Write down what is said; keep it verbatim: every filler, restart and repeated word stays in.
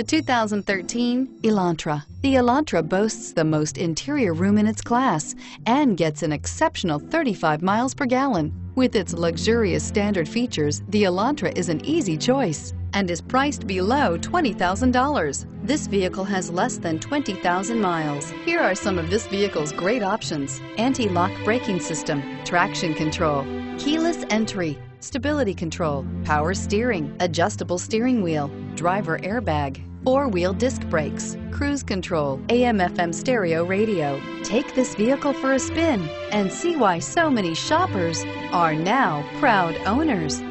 The two thousand thirteen Elantra. The Elantra boasts the most interior room in its class and gets an exceptional thirty-five miles per gallon. With its luxurious standard features, the Elantra is an easy choice and is priced below twenty thousand dollars. This vehicle has less than twenty thousand miles. Here are some of this vehicle's great options: anti-lock braking system, traction control, keyless entry, stability control, power steering, adjustable steering wheel, driver airbag, four-wheel disc brakes, cruise control, A M F M stereo radio. Take this vehicle for a spin and see why so many shoppers are now proud owners.